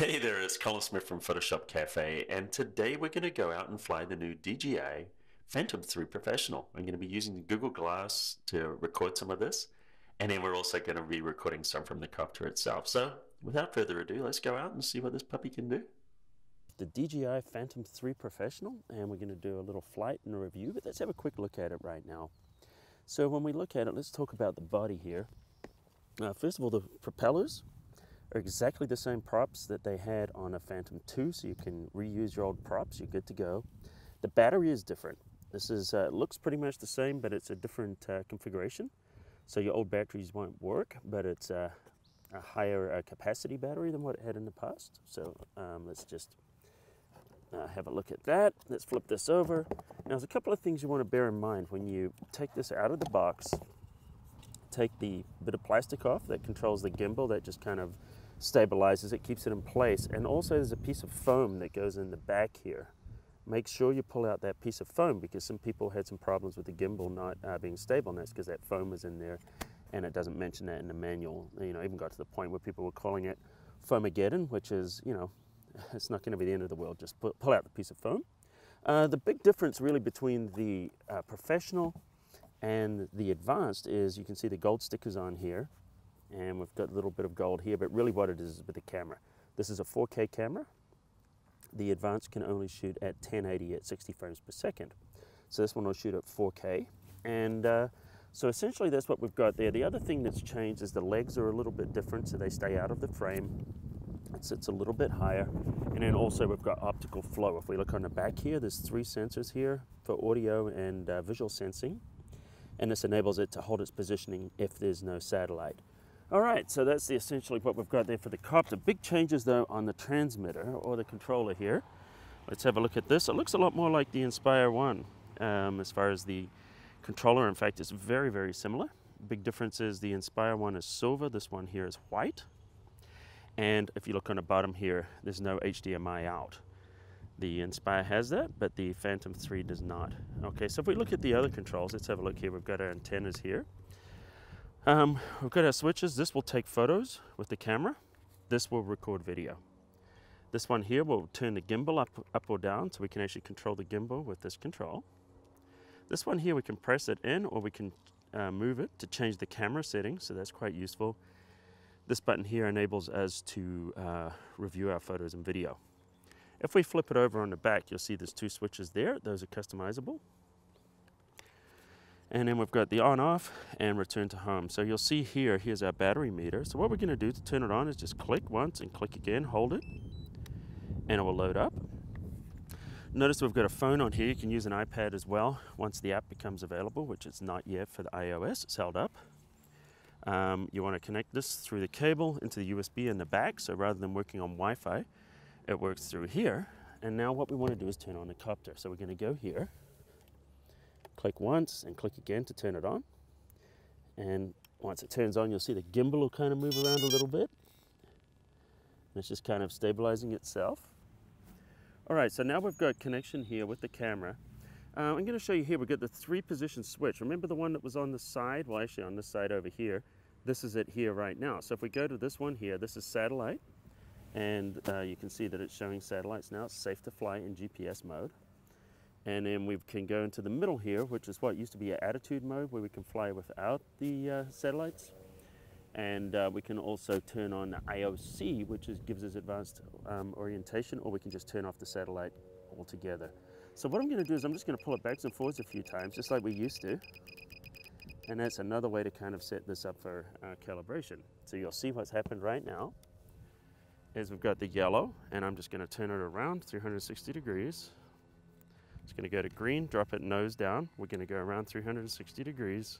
Hey there, it's Colin Smith from Photoshop Cafe, and today we're going to go out and fly the new DJI Phantom 3 Professional. I'm going to be using the Google Glass to record some of this, and then we're also going to be recording some from the copter itself. So without further ado, let's go out and see what this puppy can do. The DJI Phantom 3 Professional, and we're going to do a little flight and a review, but let's have a quick look at it right now. So when we look at it, let's talk about the body here. First of all, the propellers are exactly the same props that they had on a Phantom 2, so you can reuse your old props, you're good to go. The battery is different. This is looks pretty much the same, but it's a different configuration. So your old batteries won't work, but it's a higher capacity battery than what it had in the past. So let's just have a look at that. Let's flip this over. Now there's a couple of things you want to bear in mind when you take this out of the box. Take the bit of plastic off that controls the gimbal, that just kind of stabilizes it, keeps it in place, and also there's a piece of foam that goes in the back here. Make sure you pull out that piece of foam, because some people had some problems with the gimbal not being stable, and that's because that foam was in there, and it doesn't mention that in the manual. You know, even got to the point where people were calling it Foamageddon, which is, you know, it's not going to be the end of the world. Just pull out the piece of foam. The big difference really between the Professional and the Advanced is you can see the gold stickers on here, and we've got a little bit of gold here, but really what it is with the camera. This is a 4K camera. The Advanced can only shoot at 1080 at 60 frames per second. So this one will shoot at 4K. And so essentially that's what we've got there. The other thing that's changed is the legs are a little bit different, so they stay out of the frame. It sits a little bit higher. And then also we've got optical flow. If we look on the back here, there's three sensors here for audio and visual sensing. And this enables it to hold its positioning if there's no satellite. All right, so that's essentially what we've got there for the copter. Big changes though on the transmitter or the controller here. Let's have a look at this. It looks a lot more like the Inspire 1 as far as the controller. In fact, it's very, very similar. Big difference is the Inspire 1 is silver, this one here is white. And if you look on the bottom here, there's no HDMI out. The Inspire has that, but the Phantom 3 does not. Okay, so if we look at the other controls, let's have a look here. We've got our antennas here. We've got our switches. This will take photos with the camera. This will record video. This one here will turn the gimbal up or down, so we can actually control the gimbal with this control. This one here, we can press it in, or we can move it to change the camera settings, so that's quite useful. This button here enables us to review our photos and video. If we flip it over on the back, you'll see there's two switches there. Those are customizable. And then we've got the on-off and return to home. So you'll see here, here's our battery meter. So what we're going to do to turn it on is just click once and click again, hold it, and it will load up. Notice we've got a phone on here. You can use an iPad as well once the app becomes available, which it's not yet for the iOS. It's held up. You want to connect this through the cable into the USB in the back. So rather than working on Wi-Fi, it works through here. And now what we want to do is turn on the copter. So we're going to go here, click once and click again to turn it on. And once it turns on, you'll see the gimbal will kind of move around a little bit. And it's just kind of stabilizing itself. All right, so now we've got connection here with the camera. I'm going to show you here, we've got the three position switch. Remember the one that was on the side? Well, actually on this side over here, this is it here right now. So if we go to this one here, this is satellite. And you can see that it's showing satellites now. It's safe to fly in GPS mode. And then we can go into the middle here, which is what used to be an attitude mode, where we can fly without the satellites. And we can also turn on the IOC, which gives us advanced orientation, or we can just turn off the satellite altogether. So what I'm going to do is I'm just going to pull it backwards and forwards a few times, just like we used to. And that's another way to kind of set this up for calibration. So you'll see what's happened right now. Is we've got the yellow, and I'm just going to turn it around 360 degrees. It's going to go to green, drop it nose down. We're going to go around 360 degrees,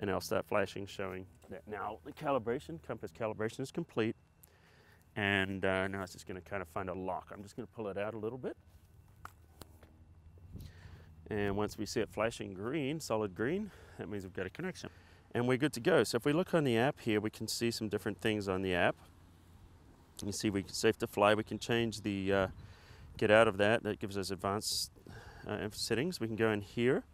and I'll start flashing, showing that now the calibration, compass calibration is complete. And now it's just going to kind of find a lock. I'm just going to pull it out a little bit. And once we see it flashing green, solid green, that means we've got a connection. And we're good to go. So if we look on the app here, we can see some different things on the app. You can see we're safe to fly. We can change the get out of that. That gives us advanced settings. We can go in here.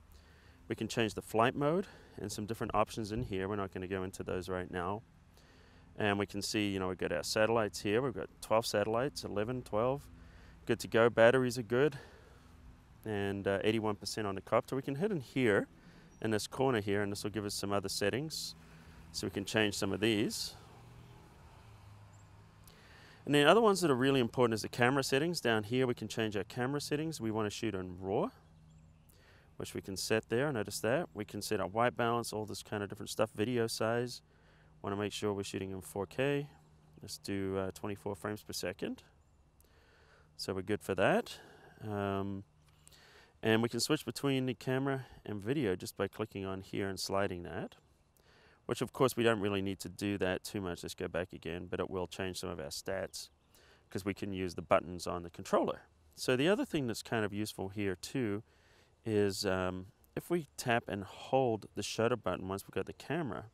We can change the flight mode and some different options in here. We're not going to go into those right now. And we can see, you know, we've got our satellites here. We've got 12 satellites, 11, 12. Good to go. Batteries are good. And 81% on the copter. We can hit in here, in this corner here, and this will give us some other settings. So we can change some of these. And then other ones that are really important is the camera settings. Down here we can change our camera settings. We want to shoot in RAW, which we can set there, notice that. We can set our white balance, all this kind of different stuff, video size. Want to make sure we're shooting in 4K. Let's do 24 frames per second. So we're good for that. And we can switch between the camera and video just by clicking on here and sliding that. Which of course we don't really need to do that too much. Let's go back again, but it will change some of our stats because we can use the buttons on the controller. So the other thing that's kind of useful here too is if we tap and hold the shutter button once we've got the camera,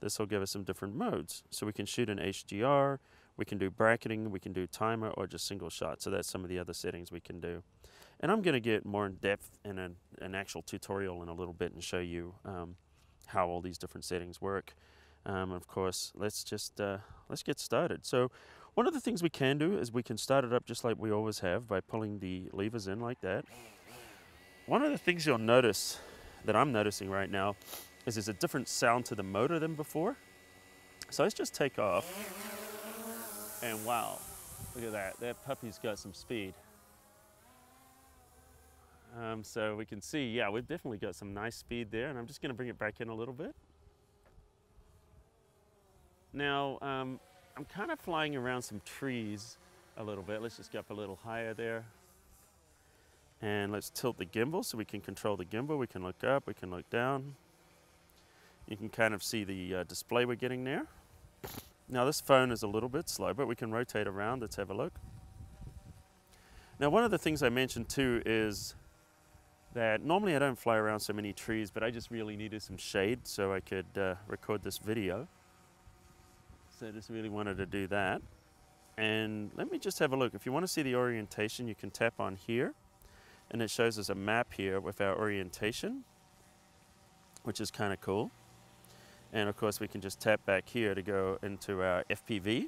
this will give us some different modes. So we can shoot in HDR, we can do bracketing, we can do timer or just single shot. So that's some of the other settings we can do. And I'm gonna get more in depth in an actual tutorial in a little bit and show you how all these different settings work. Of course, let's just let's get started. So one of the things we can do is we can start it up just like we always have by pulling the levers in like that. One of the things you'll notice that I'm noticing right now is there's a different sound to the motor than before. So let's just take off. And wow, look at that. That puppy's got some speed. So we can see, yeah, we've definitely got some nice speed there, and I'm just going to bring it back in a little bit. Now, I'm kind of flying around some trees a little bit. Let's just go up a little higher there. And let's tilt the gimbal so we can control the gimbal. We can look up, we can look down. You can kind of see the display we're getting there. Now this phone is a little bit slow, but we can rotate around. Let's have a look. Now one of the things I mentioned too is that normally I don't fly around so many trees, but I just really needed some shade so I could record this video. So I just really wanted to do that. And let me just have a look. If you want to see the orientation, you can tap on here and it shows us a map here with our orientation, which is kind of cool. And of course we can just tap back here to go into our FPV.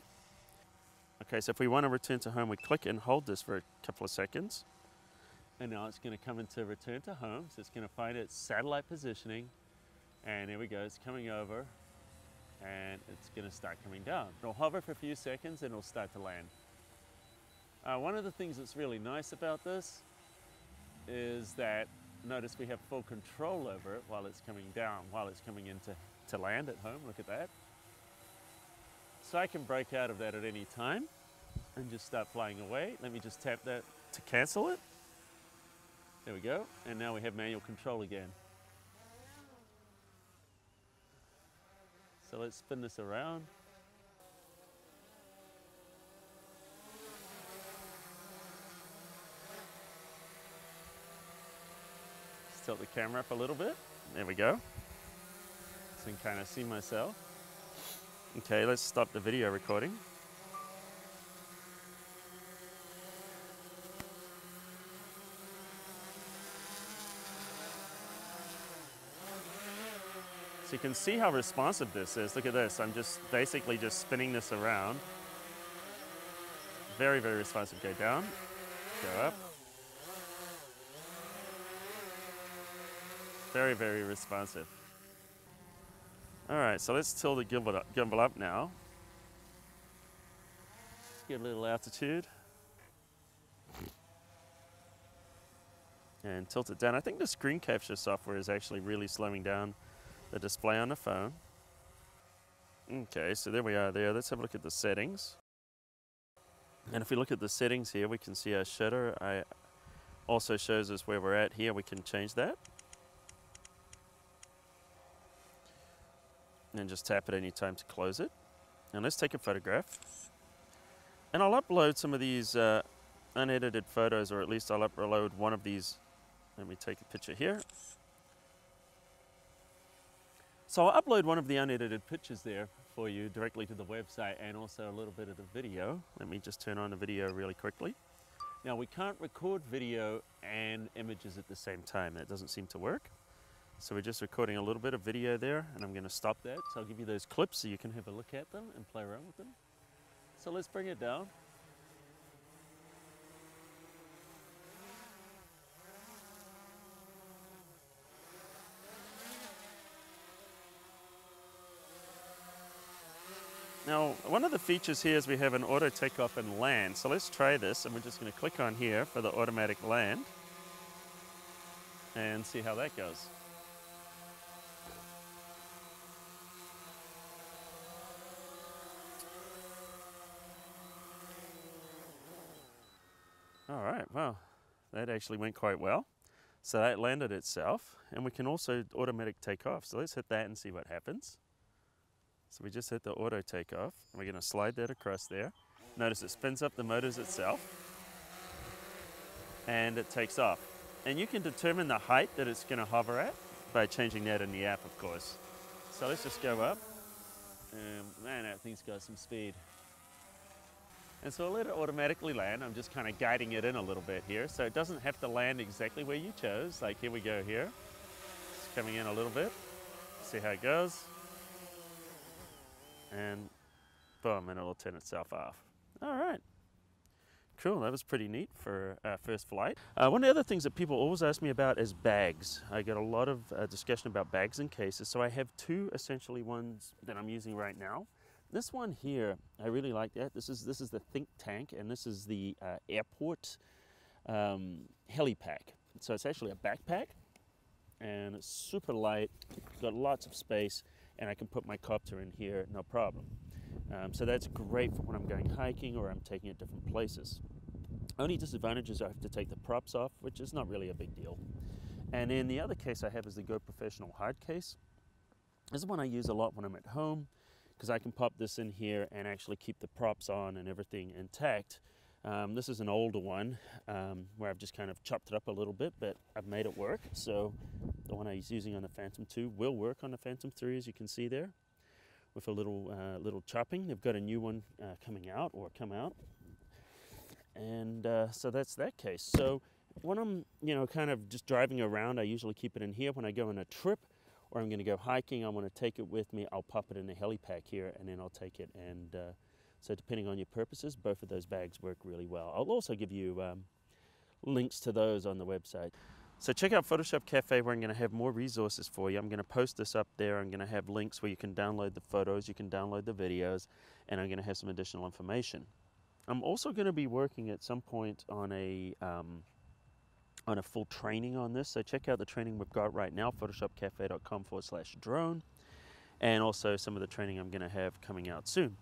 Okay, so if we want to return to home, we click and hold this for a couple of seconds. And now it's going to come into return to home. So it's going to find its satellite positioning. And here we go, it's coming over. And it's going to start coming down. It'll hover for a few seconds and it'll start to land. One of the things that's really nice about this is that, notice we have full control over it while it's coming down, while it's coming into land at home, look at that. So I can break out of that at any time and just start flying away. Let me just tap that to cancel it. There we go, and now we have manual control again. So let's spin this around. Let's tilt the camera up a little bit. There we go. So I can kind of see myself. Okay, let's stop the video recording. You can see how responsive this is. Look at this. I'm just basically just spinning this around. Very, very responsive. Go down, go up. Very, very responsive. All right, so let's tilt the gimbal up now. Let's get a little altitude. And tilt it down. I think the screen capture software is actually really slowing down the display on the phone. Okay, so there we are there. Let's have a look at the settings. And if we look at the settings here, we can see our shutter. It also shows us where we're at here. We can change that. And just tap at any time to close it. And let's take a photograph. And I'll upload some of these unedited photos, or at least I'll upload one of these. Let me take a picture here. So I'll upload one of the unedited pictures there for you directly to the website, and also a little bit of the video. Let me just turn on the video really quickly. Now we can't record video and images at the same time. That doesn't seem to work. So we're just recording a little bit of video there, and I'm going to stop that. So I'll give you those clips so you can have a look at them and play around with them. So let's bring it down. Now, one of the features here is we have an auto takeoff and land. So let's try this, and we're just going to click on here for the automatic land and see how that goes. All right, well, that actually went quite well. So that landed itself, and we can also automatic take off. So let's hit that and see what happens. So we just hit the auto takeoff, and we're going to slide that across there. Notice it spins up the motors itself, and it takes off. And you can determine the height that it's going to hover at by changing that in the app, of course. So let's just go up, and man, that thing's got some speed. And so I'll let it automatically land. I'm just kind of guiding it in a little bit here, so it doesn't have to land exactly where you chose. Like here we go here. It's coming in a little bit. See how it goes. And boom, and it'll turn itself off. All right, cool, that was pretty neat for our first flight. One of the other things that people always ask me about is bags. I get a lot of discussion about bags and cases, so I have two essentially ones that I'm using right now. This one here, I really like that. This is the Think Tank, and this is the Airport Helipad. So it's actually a backpack, and it's super light, got lots of space, and I can put my copter in here, no problem. So that's great for when I'm going hiking or I'm taking it different places. Only disadvantage is I have to take the props off, which is not really a big deal. And then the other case I have is the Go Professional Hard Case. This is one I use a lot when I'm at home, because I can pop this in here and actually keep the props on and everything intact. This is an older one where I've just kind of chopped it up a little bit, but I've made it work. So the one I was using on the Phantom 2 will work on the Phantom 3, as you can see there, with a little chopping. They've got a new one come out, and so that's that case. So when I'm kind of just driving around, I usually keep it in here. When I go on a trip or I'm going to go hiking, I want to take it with me. I'll pop it in the helipad here, and then I'll take it and. So depending on your purposes, both of those bags work really well. I'll also give you links to those on the website. So check out Photoshop Cafe, where I'm going to have more resources for you. I'm going to post this up there. I'm going to have links where you can download the photos, you can download the videos, and I'm going to have some additional information. I'm also going to be working at some point on a full training on this. So check out the training we've got right now, photoshopcafe.com/drone, and also some of the training I'm going to have coming out soon.